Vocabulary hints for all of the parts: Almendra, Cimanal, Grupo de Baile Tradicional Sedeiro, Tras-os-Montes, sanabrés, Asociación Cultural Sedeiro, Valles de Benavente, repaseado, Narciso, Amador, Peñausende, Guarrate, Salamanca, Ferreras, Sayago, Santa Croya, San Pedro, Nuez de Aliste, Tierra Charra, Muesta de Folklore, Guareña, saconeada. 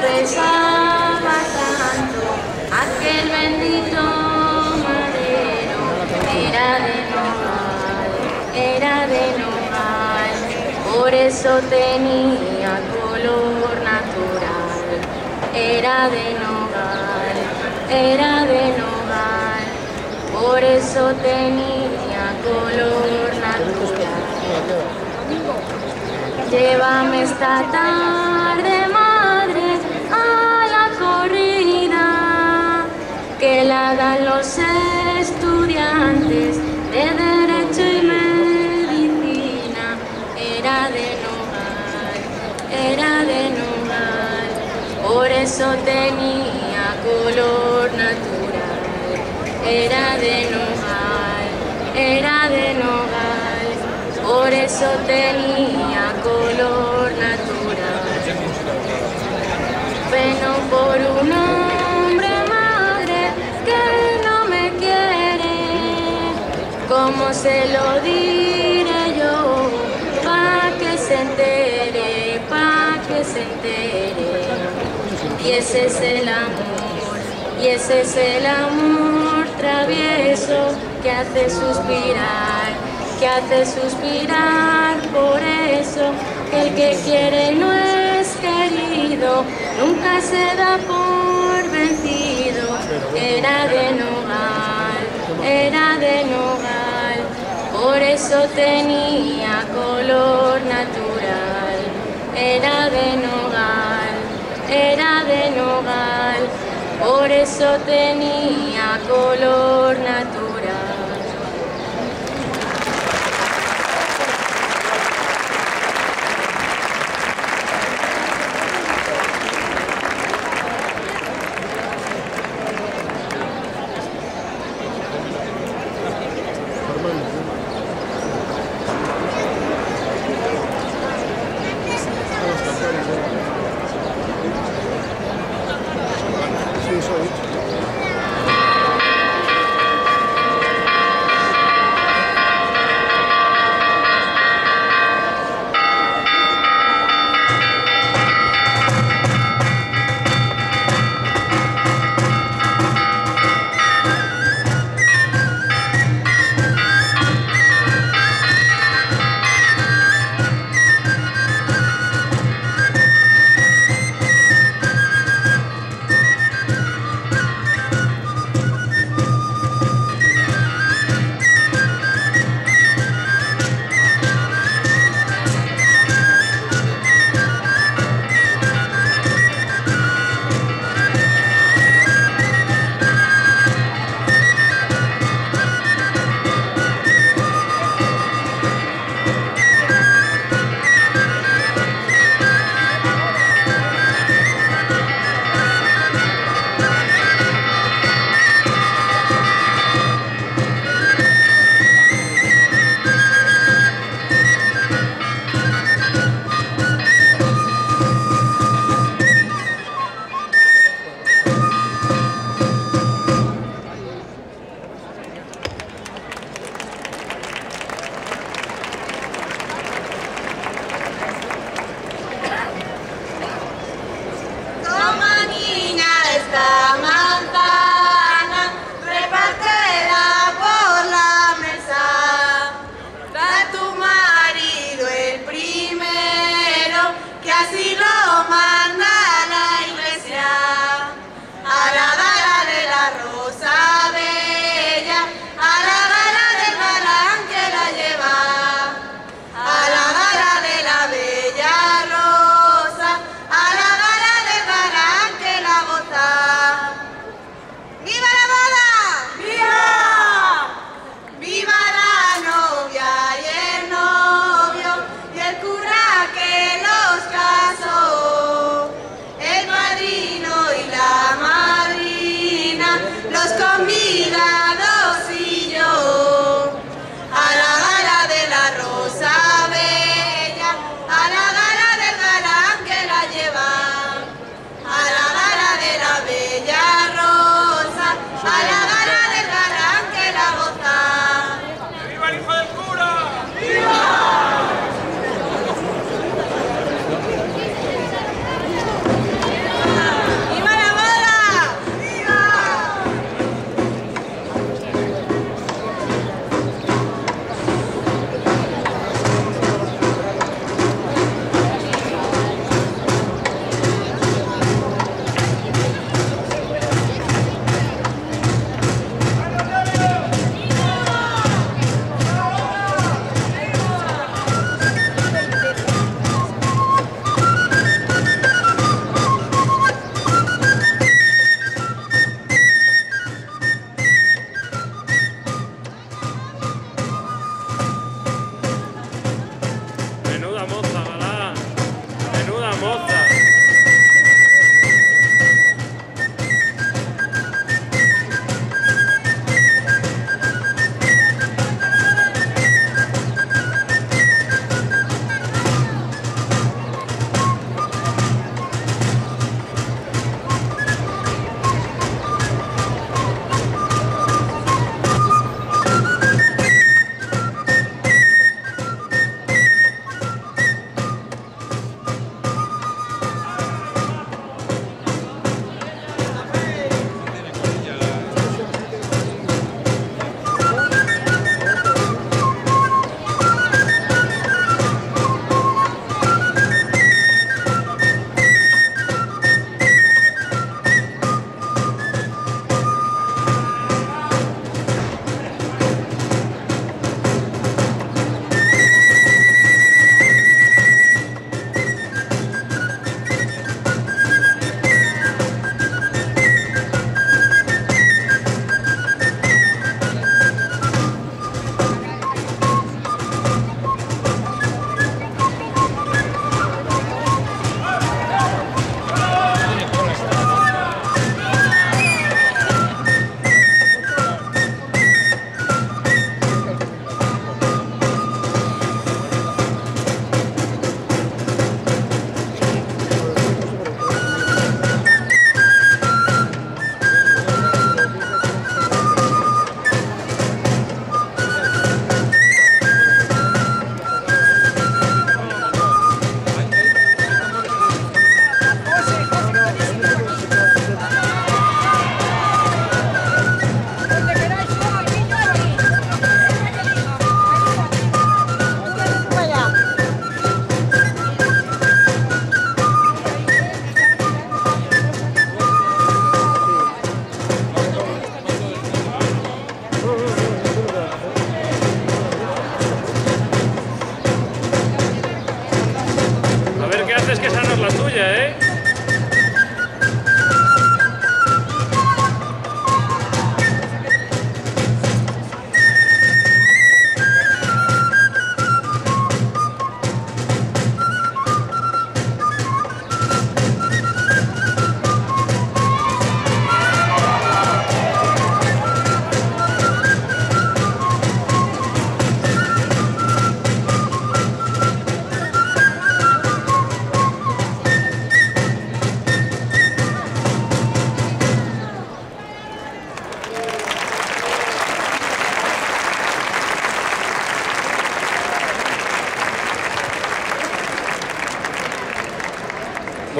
rezaba tanto aquel bendito madero. Era de nogal, por eso tenía color natural. Era de nogal, por eso tenía color natural. Llévame esta tarde, madre, a la corrida que la dan los estudiantes de Derecho y Medicina. Era de nogal, por eso tenía color natural. Era de nogal, por eso tenía color natural. Peno por un hombre, madre, que no me quiere. ¿Cómo se lo diré yo? Pa' que se entere, pa' que se entere. Y ese es el amor, y ese es el amor travieso que hace suspirar, que hace suspirar. Por eso el que quiere no es querido, nunca se da por vencido. Era de nogal, por eso tenía color natural. Era de nogal, por eso tenía color natural.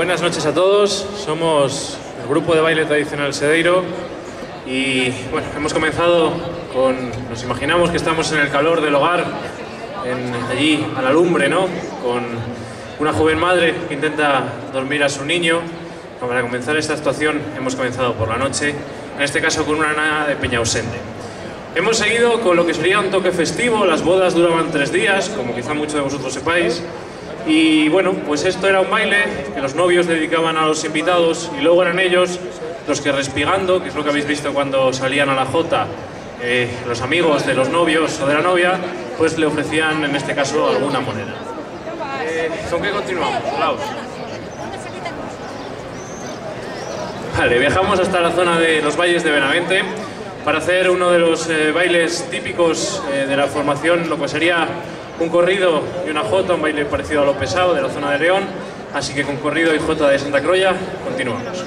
Buenas noches a todos, somos el Grupo de Baile Tradicional Sedeiro y bueno, hemos comenzado con, nos imaginamos que estamos en el calor del hogar, allí a la lumbre, ¿no? Con una joven madre que intenta dormir a su niño. Para comenzar esta actuación hemos comenzado por la noche, en este caso con una nana de Peñausende. Hemos seguido con lo que sería un toque festivo, las bodas duraban 3 días, como quizá muchos de vosotros sepáis, y bueno, pues esto era un baile que los novios dedicaban a los invitados y luego eran ellos los que respigando, que es lo que habéis visto cuando salían a la jota, los amigos de los novios o de la novia, pues le ofrecían en este caso alguna moneda. ¿Con qué continuamos? Laos. Vale, viajamos hasta la zona de los Valles de Benavente para hacer uno de los bailes típicos de la formación, lo que sería un corrido y una jota, un baile parecido a lo pesado de la zona de León, así que con corrido y jota de Santa Croya continuamos.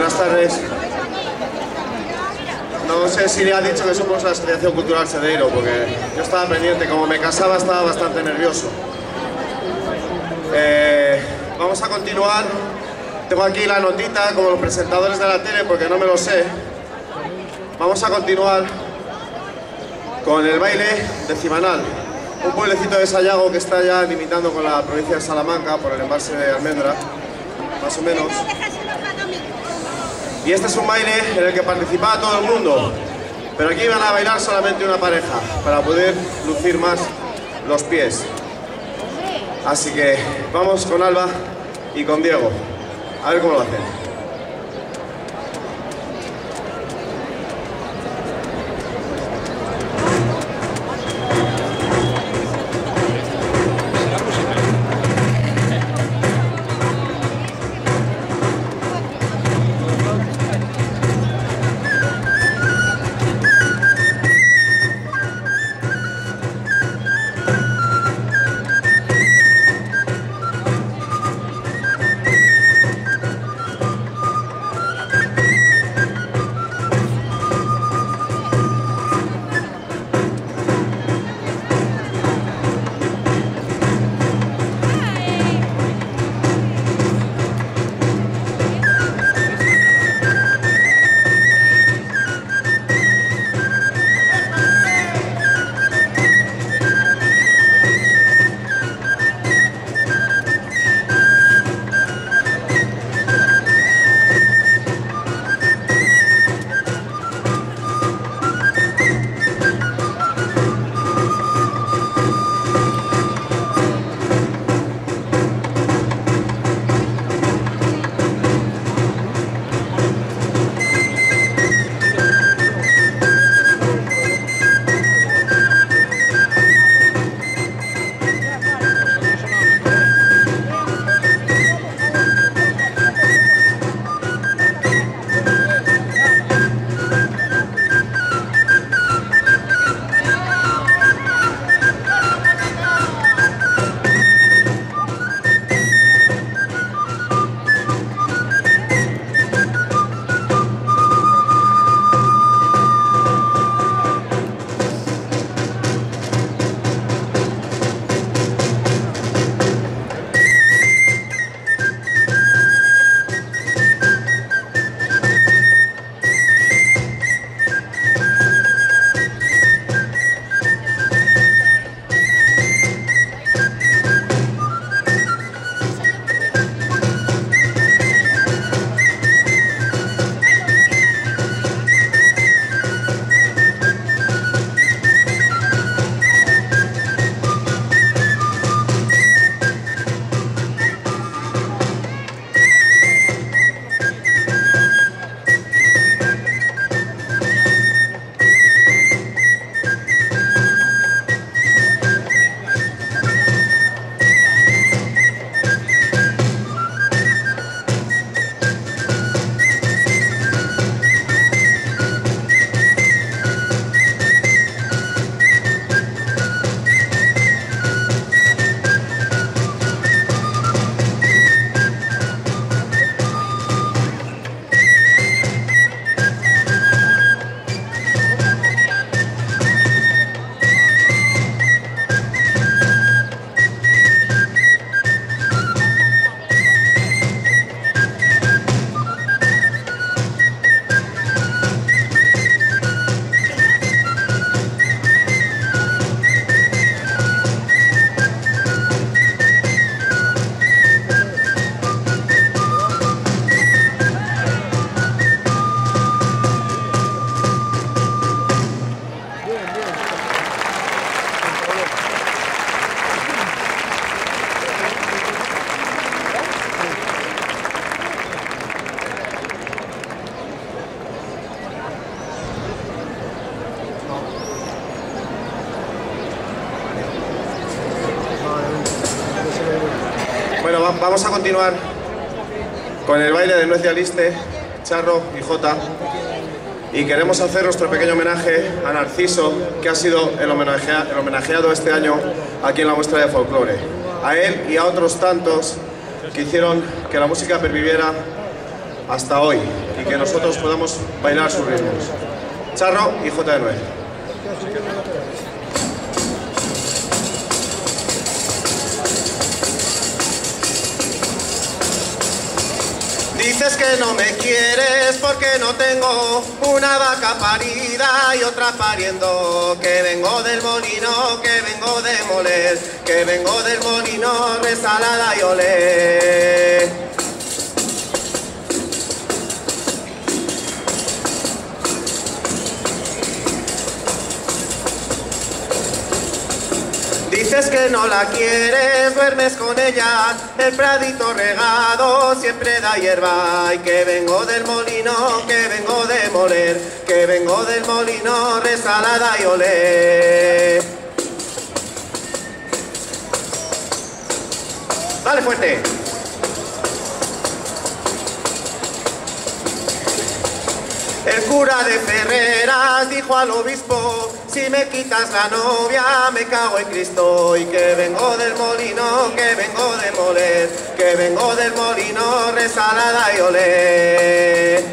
buenas tardes. No sé si le ha dicho que somos la Asociación Cultural Sedeiro, porque yo estaba pendiente, como me casaba estaba bastante nervioso. Vamos a continuar. Tengo aquí la notita, como los presentadores de la tele, porque no me lo sé. Vamos a continuar con el baile de Cimanal, un pueblecito de Sayago que está ya limitando con la provincia de Salamanca por el embalse de Almendra, más o menos. Y este es un baile en el que participaba todo el mundo, pero aquí iban a bailar solamente una pareja para poder lucir más los pies. Así que vamos con Alba y con Diego, a ver cómo lo hacen. Vamos a continuar con el baile de Nuez de Aliste, Charro y Jota, y queremos hacer nuestro pequeño homenaje a Narciso, que ha sido el homenajeado este año aquí en la muestra de folclore. A él y a otros tantos que hicieron que la música perviviera hasta hoy y que nosotros podamos bailar sus ritmos. Charro y J de Nuez. Dices que no me quieres porque no tengo una vaca parida y otra pariendo. Que vengo del molino, que vengo de moler, que vengo del molino resalada y olé. Dices que no la quieres, duermes con ella, el pradito regado siempre da hierba. Y que vengo del molino, que vengo de moler, que vengo del molino resalada y olé. Dale fuerte. El cura de Ferreras dijo al obispo: si me quitas la novia me cago en Cristo. Y que vengo del molino, que vengo de moler, que vengo del molino resalada y olé.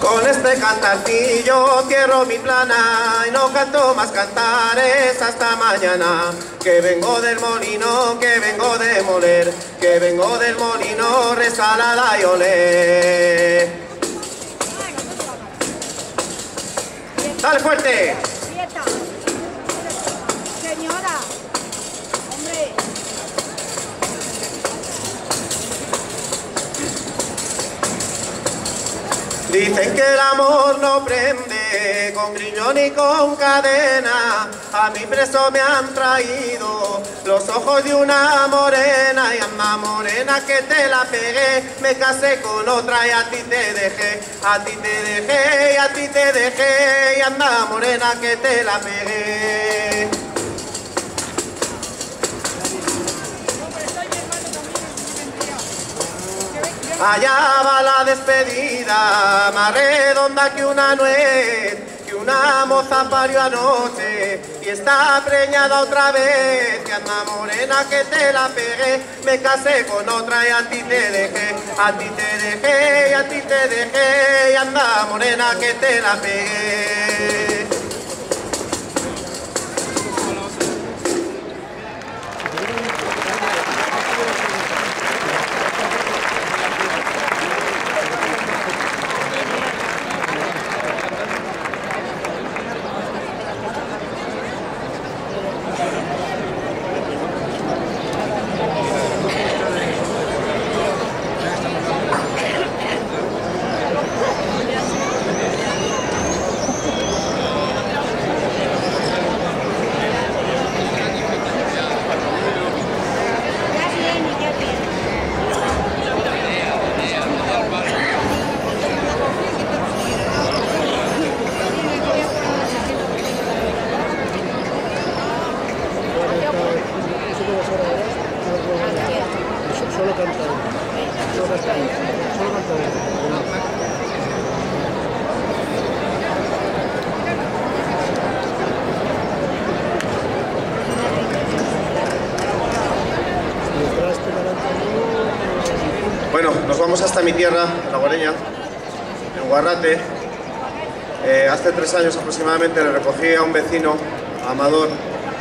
Con este cantarcillo cierro mi plana y no canto más cantares hasta mañana. Que vengo del molino, que vengo de moler, que vengo del molino resalada y olé. ¡Dale fuerte! Dicen que el amor no prende con griñón y con cadena. A mi preso me han traído los ojos de una morena. Y a más morena que te la pegué, me casé con otra y a ti te dejé. A ti te dejé y a ti te dejé. Y a más morena que te la pegué. Allá va la despedida, más redonda que una nuez, que una moza parió anoche y está preñada otra vez. Que anda morena que te la pegué, me casé con otra y a ti te dejé, a ti te dejé y a ti te dejé. Y anda morena que te la pegué. Hasta mi tierra, la Guareña, en Guarrate. Hace 3 años aproximadamente le recogí a un vecino, a Amador,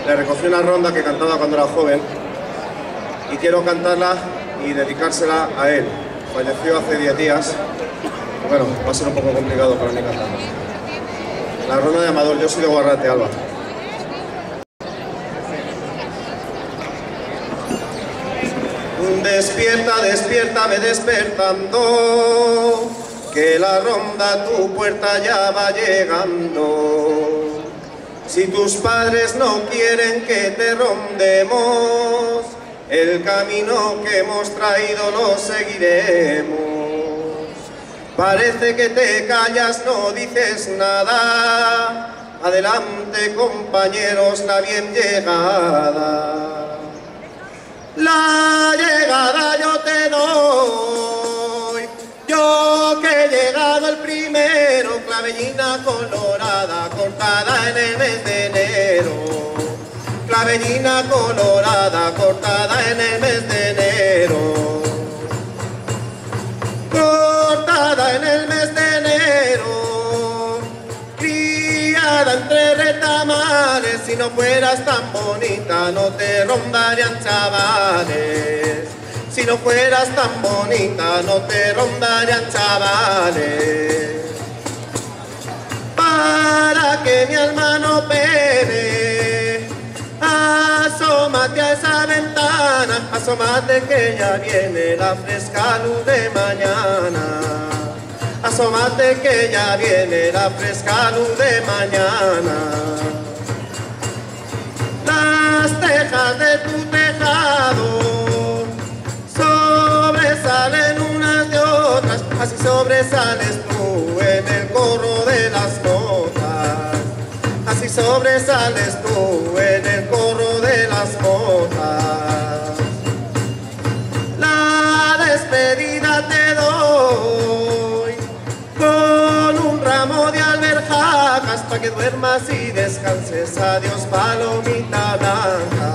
le recogí una ronda que cantaba cuando era joven y quiero cantarla y dedicársela a él. Falleció hace 10 días, bueno, va a ser un poco complicado para mí cantarla. La ronda de Amador, yo soy de Guarrate, Alba. Despierta, despierta, me despertando, que la ronda a tu puerta ya va llegando. Si tus padres no quieren que te rondemos, el camino que hemos traído lo seguiremos. Parece que te callas, no dices nada, adelante compañeros, la bien llegada. La llegada yo te doy, yo que he llegado el primero, clavellina colorada, cortada en el mes de avelina colorada cortada en el mes de enero. Cortada en el mes de enero, criada entre retamales, si no fueras tan bonita no te rondarían chavales. Si no fueras tan bonita no te rondarían chavales. Para que mi alma no pene, asómate a esa ventana, asómate que ya viene la fresca luz de mañana. Asómate que ya viene la fresca luz de mañana. Las tejas de tu tejado sobresalen unas de otras, así sobresales tú en el corro de las motas. Así sobresales tú en el corro de las motas. La despedida te doy con un ramo de alberjacas, para que duermas y descanses. Adiós, palomita blanca.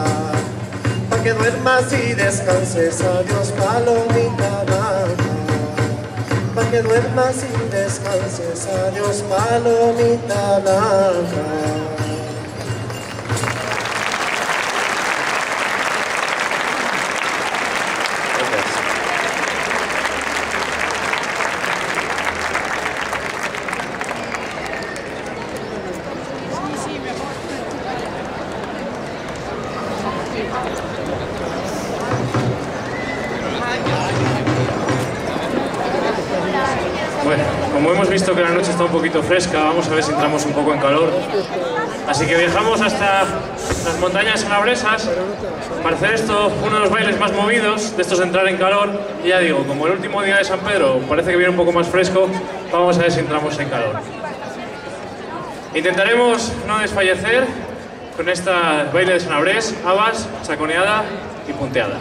Para que duermas y descanses. Adiós, palomita blanca. Para que duermas y descanses, adiós palomita blanca. Que la noche está un poquito fresca, vamos a ver si entramos un poco en calor. Así que viajamos hasta las montañas calabresas para hacer esto, uno de los bailes más movidos, de estos entrar en calor. Y ya digo, como el último día de San Pedro parece que viene un poco más fresco, vamos a ver si entramos en calor. Intentaremos no desfallecer con este baile de sanabrés, habas, saconeada y punteada.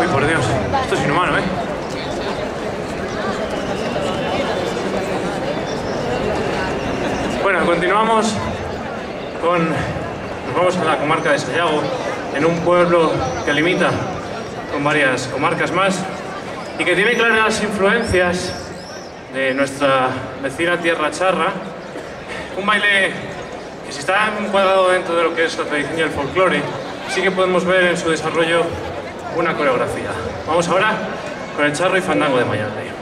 Uy, por Dios, esto es inhumano, ¿eh? Bueno, continuamos con... Nos vamos a la comarca de Sayago, en un pueblo que limita con varias comarcas más y que tiene claras influencias de nuestra vecina Tierra Charra. Un baile que, si está encuadrado dentro de lo que es la tradición y el folclore, sí que podemos ver en su desarrollo una coreografía. Vamos ahora con el charro y fandango de Mayalde.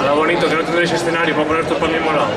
Ahora bonito, que no tendréis escenario para poner todo por el mismo lado.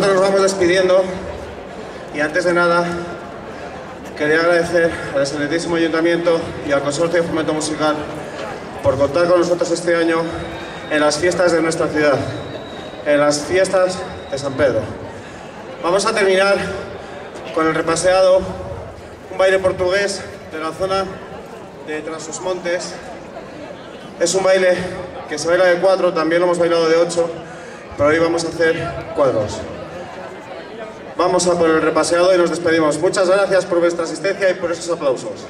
nosotros nos vamos despidiendo y antes de nada quería agradecer al excelentísimo ayuntamiento y al Consorcio de Fomento Musical por contar con nosotros este año en las fiestas de nuestra ciudad, en las fiestas de San Pedro. Vamos a terminar con el repaseado, un baile portugués de la zona de Tras-os-Montes. Es un baile que se baila de 4, también lo hemos bailado de 8, pero hoy vamos a hacer cuadros. Vamos a por el repaseado y nos despedimos. Muchas gracias por vuestra asistencia y por esos aplausos.